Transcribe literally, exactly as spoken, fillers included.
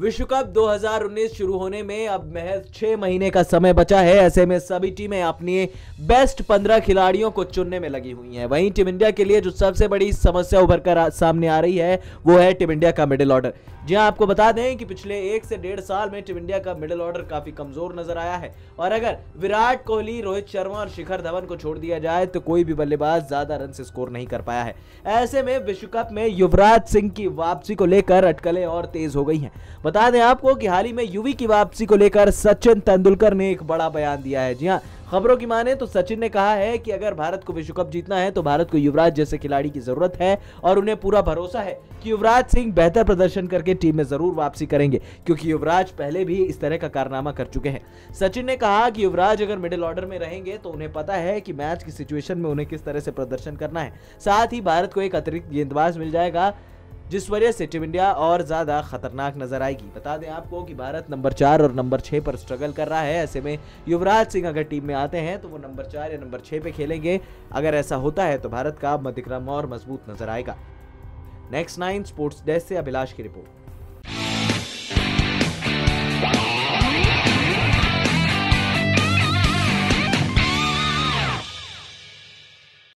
विश्व कप दो हज़ार उन्नीस शुरू होने में अब महज छह महीने का समय बचा है। ऐसे में सभी टीमें अपनी बेस्ट पंद्रह खिलाड़ियों को चुनने में लगी हुई हैं। वहीं टीम इंडिया के लिए जो सबसे बड़ी समस्या उभर कर सामने आ रही है वो है टीम इंडिया का मिडिल ऑर्डर। जी हां, आपको बता दें कि पिछले एक से डेढ़ साल में टीम इंडिया का मिडिल ऑर्डर काफी कमजोर नजर आया है, और अगर विराट कोहली, रोहित शर्मा और शिखर धवन को छोड़ दिया जाए तो कोई भी बल्लेबाज ज्यादा रन से स्कोर नहीं कर पाया है। ऐसे में विश्व कप में युवराज सिंह की वापसी को लेकर अटकलें और तेज हो गई हैं। बता दें आपको कि हाल ही में युवी की वापसी को लेकर सचिन तेंदुलकर ने एक बड़ा बयान दिया है। जी हाँ, खबरों की माने तो सचिन ने कहा है कि अगर भारत को विश्व कप जीतना है तो भारत को युवराज जैसे खिलाड़ी की जरूरत है, और उन्हें पूरा भरोसा है कि युवराज सिंह बेहतर प्रदर्शन करके टीम में जरूर वापसी करेंगे, क्योंकि युवराज पहले भी इस तरह का कारनामा कर चुके हैं। सचिन ने कहा कि युवराज अगर मिडिल ऑर्डर में रहेंगे तो उन्हें पता है कि मैच की सिचुएशन में उन्हें किस तरह से प्रदर्शन करना है। साथ ही भारत को एक अतिरिक्त गेंदबाज मिल जाएगा, जिस वजह से टीम इंडिया और ज़्यादा खतरनाक नजर आएगी। बता दें आपको कि भारत नंबर चार और नंबर छः पर स्ट्रगल कर रहा है। ऐसे में युवराज सिंह अगर टीम में आते हैं तो वो नंबर चार या नंबर छः पे खेलेंगे। अगर ऐसा होता है तो भारत का मध्यक्रम और मजबूत नजर आएगा। नेक्स्ट नाइन स्पोर्ट्स डेस्क से अभिलाष की रिपोर्ट।